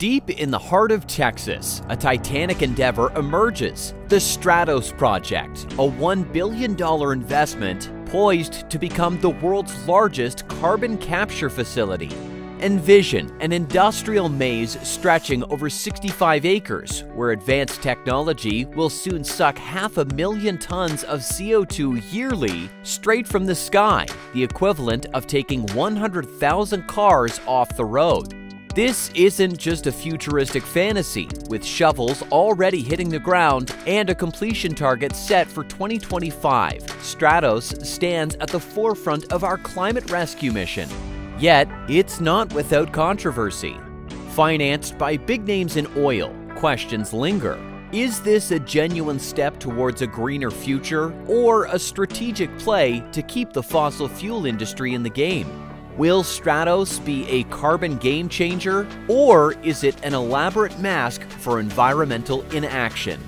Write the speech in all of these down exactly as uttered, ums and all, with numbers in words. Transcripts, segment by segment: Deep in the heart of Texas, a titanic endeavor emerges, the Stratos Project, a one billion dollar investment poised to become the world's largest carbon capture facility. Envision an industrial maze stretching over sixty-five acres, where advanced technology will soon suck half a million tons of C O two yearly straight from the sky, the equivalent of taking one hundred thousand cars off the road. This isn't just a futuristic fantasy, with shovels already hitting the ground and a completion target set for twenty twenty-five. Stratos stands at the forefront of our climate rescue mission. Yet, it's not without controversy. Financed by big names in oil, questions linger. Is this a genuine step towards a greener future or a strategic play to keep the fossil fuel industry in the game? Will Stratos be a carbon game changer, or is it an elaborate mask for environmental inaction?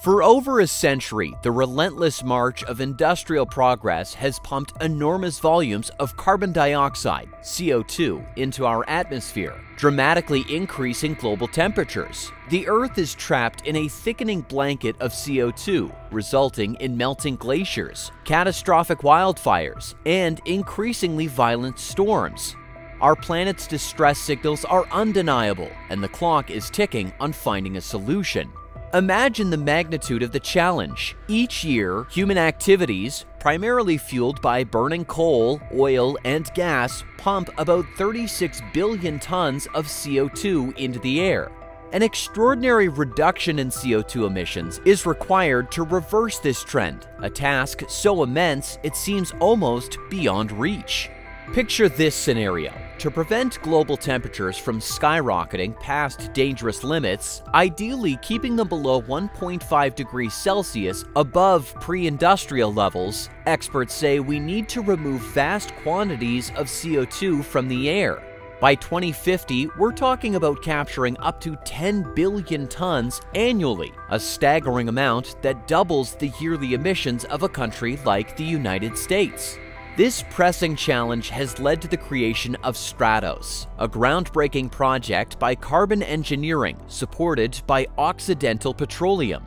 For over a century, the relentless march of industrial progress has pumped enormous volumes of carbon dioxide, C O two, into our atmosphere, dramatically increasing global temperatures. The Earth is trapped in a thickening blanket of C O two, resulting in melting glaciers, catastrophic wildfires, and increasingly violent storms. Our planet's distress signals are undeniable, and the clock is ticking on finding a solution. Imagine the magnitude of the challenge. Each year, human activities, primarily fueled by burning coal, oil, and gas, pump about thirty-six billion tons of C O two into the air. An extraordinary reduction in C O two emissions is required to reverse this trend, a task so immense it seems almost beyond reach. Picture this scenario. To prevent global temperatures from skyrocketing past dangerous limits, ideally keeping them below one point five degrees Celsius above pre-industrial levels, experts say we need to remove vast quantities of C O two from the air. By twenty fifty, we're talking about capturing up to ten billion tons annually, a staggering amount that doubles the yearly emissions of a country like the United States. This pressing challenge has led to the creation of Stratos, a groundbreaking project by Carbon Engineering, supported by Occidental Petroleum.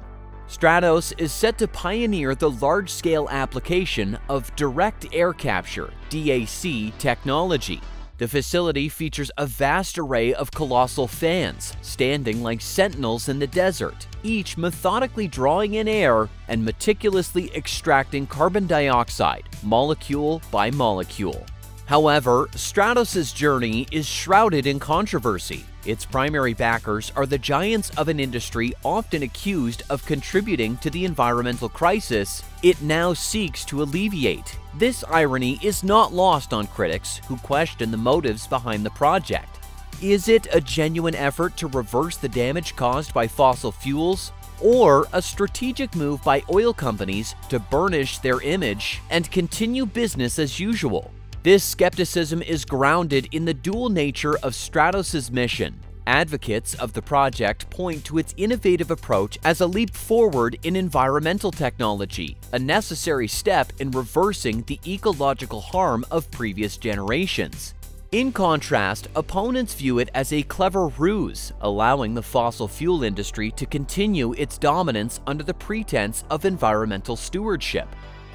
Stratos is set to pioneer the large-scale application of direct air capture, D A C, technology. The facility features a vast array of colossal fans, standing like sentinels in the desert, each methodically drawing in air and meticulously extracting carbon dioxide, molecule by molecule. However, Stratos' journey is shrouded in controversy. Its primary backers are the giants of an industry often accused of contributing to the environmental crisis it now seeks to alleviate. This irony is not lost on critics who question the motives behind the project. Is it a genuine effort to reverse the damage caused by fossil fuels, or a strategic move by oil companies to burnish their image and continue business as usual? This skepticism is grounded in the dual nature of Stratos' mission. Advocates of the project point to its innovative approach as a leap forward in environmental technology, a necessary step in reversing the ecological harm of previous generations. In contrast, opponents view it as a clever ruse, allowing the fossil fuel industry to continue its dominance under the pretense of environmental stewardship.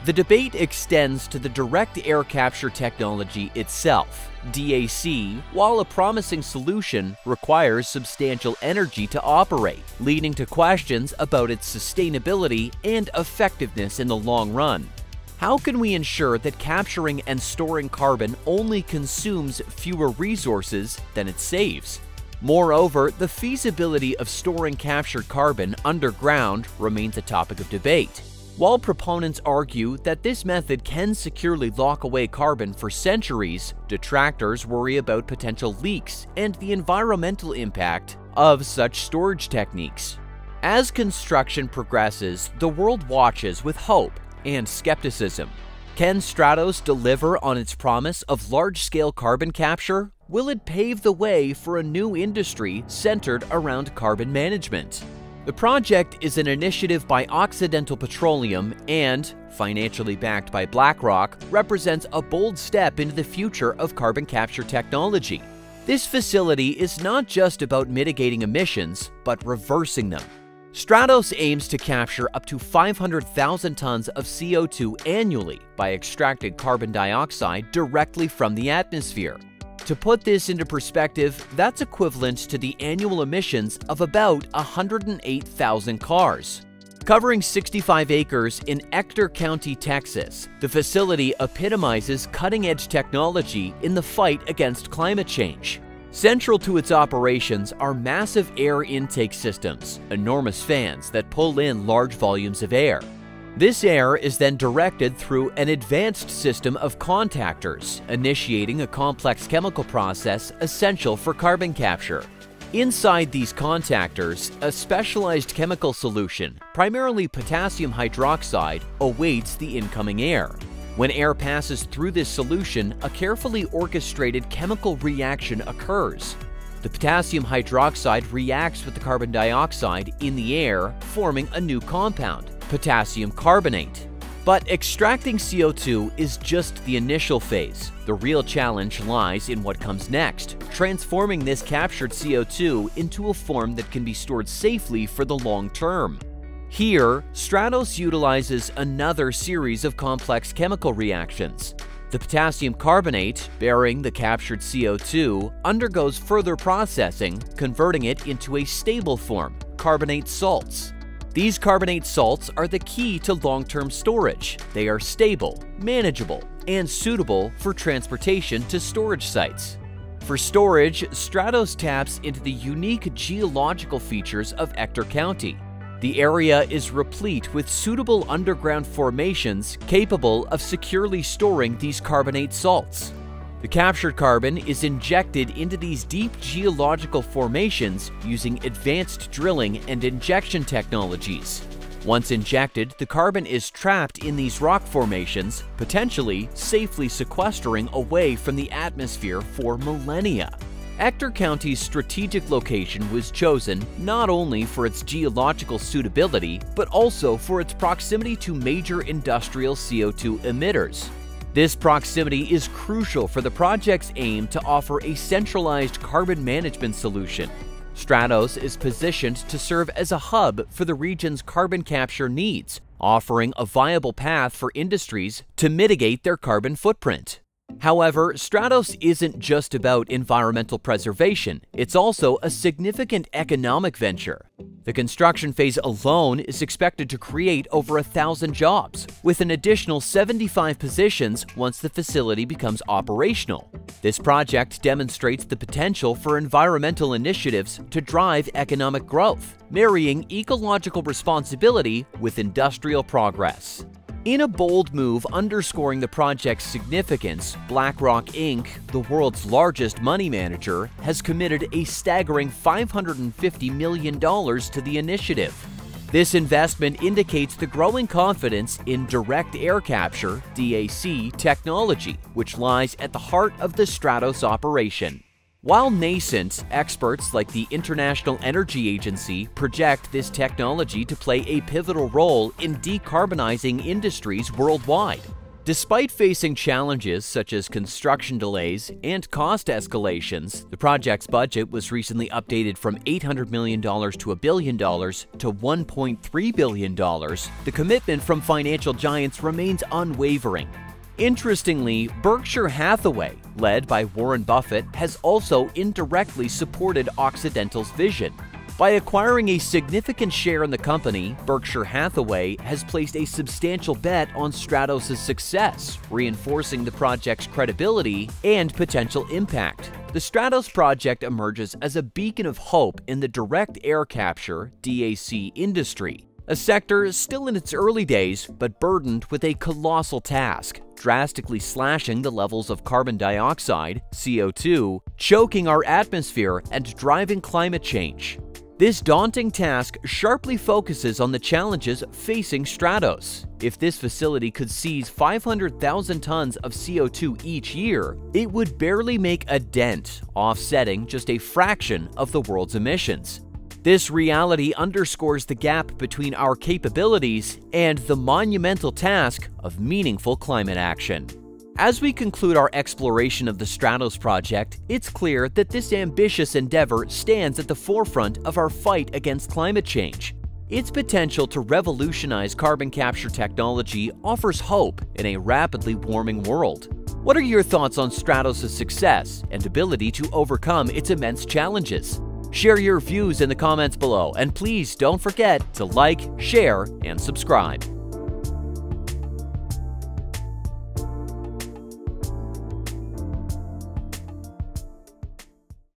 The debate extends to the direct air capture technology itself. D A C, while a promising solution, requires substantial energy to operate, leading to questions about its sustainability and effectiveness in the long run. How can we ensure that capturing and storing carbon only consumes fewer resources than it saves? Moreover, the feasibility of storing captured carbon underground remains a topic of debate. While proponents argue that this method can securely lock away carbon for centuries, detractors worry about potential leaks and the environmental impact of such storage techniques. As construction progresses, the world watches with hope and skepticism. Can Stratos deliver on its promise of large-scale carbon capture? Will it pave the way for a new industry centered around carbon management? The project is an initiative by Occidental Petroleum and, financially backed by BlackRock, represents a bold step into the future of carbon capture technology. This facility is not just about mitigating emissions, but reversing them. Stratos aims to capture up to five hundred thousand tons of C O two annually by extracting carbon dioxide directly from the atmosphere. To put this into perspective, that's equivalent to the annual emissions of about one hundred eight thousand cars. Covering sixty-five acres in Ector County, Texas, the facility epitomizes cutting-edge technology in the fight against climate change. Central to its operations are massive air intake systems, enormous fans that pull in large volumes of air. This air is then directed through an advanced system of contactors, initiating a complex chemical process essential for carbon capture. Inside these contactors, a specialized chemical solution, primarily potassium hydroxide, awaits the incoming air. When air passes through this solution, a carefully orchestrated chemical reaction occurs. The potassium hydroxide reacts with the carbon dioxide in the air, forming a new compound, potassium carbonate. But extracting C O two is just the initial phase. The real challenge lies in what comes next, transforming this captured C O two into a form that can be stored safely for the long term. Here, Stratos utilizes another series of complex chemical reactions. The potassium carbonate, bearing the captured C O two, undergoes further processing, converting it into a stable form, carbonate salts. These carbonate salts are the key to long-term storage. They are stable, manageable, and suitable for transportation to storage sites. For storage, Stratos taps into the unique geological features of Ector County. The area is replete with suitable underground formations capable of securely storing these carbonate salts. The captured carbon is injected into these deep geological formations using advanced drilling and injection technologies. Once injected, the carbon is trapped in these rock formations, potentially safely sequestering away from the atmosphere for millennia. Ector County's strategic location was chosen not only for its geological suitability, but also for its proximity to major industrial C O two emitters. This proximity is crucial for the project's aim to offer a centralized carbon management solution. Stratos is positioned to serve as a hub for the region's carbon capture needs, offering a viable path for industries to mitigate their carbon footprint. However, Stratos isn't just about environmental preservation, it's also a significant economic venture. The construction phase alone is expected to create over a thousand jobs, with an additional seventy-five positions once the facility becomes operational. This project demonstrates the potential for environmental initiatives to drive economic growth, marrying ecological responsibility with industrial progress. In a bold move underscoring the project's significance, BlackRock Incorporated, the world's largest money manager, has committed a staggering five hundred fifty million dollars to the initiative. This investment indicates the growing confidence in direct air capture (D A C) technology, which lies at the heart of the Stratos operation. While nascent, experts like the International Energy Agency project this technology to play a pivotal role in decarbonizing industries worldwide. Despite facing challenges such as construction delays and cost escalations, the project's budget was recently updated from eight hundred million dollars to one billion dollars to one point three billion dollars. The commitment from financial giants remains unwavering. Interestingly, Berkshire Hathaway, led by Warren Buffett, has also indirectly supported Occidental's vision. By acquiring a significant share in the company, Berkshire Hathaway has placed a substantial bet on Stratos' success, reinforcing the project's credibility and potential impact. The Stratos project emerges as a beacon of hope in the direct air capture (D A C) industry, a sector still in its early days but burdened with a colossal task: drastically slashing the levels of carbon dioxide, C O two, choking our atmosphere, and driving climate change. This daunting task sharply focuses on the challenges facing Stratos. If this facility could seize five hundred thousand tons of C O two each year, it would barely make a dent, offsetting just a fraction of the world's emissions. This reality underscores the gap between our capabilities and the monumental task of meaningful climate action. As we conclude our exploration of the Stratos Project, it's clear that this ambitious endeavor stands at the forefront of our fight against climate change. Its potential to revolutionize carbon capture technology offers hope in a rapidly warming world. What are your thoughts on Stratos' success and ability to overcome its immense challenges? Share your views in the comments below, and please don't forget to like, share, and subscribe.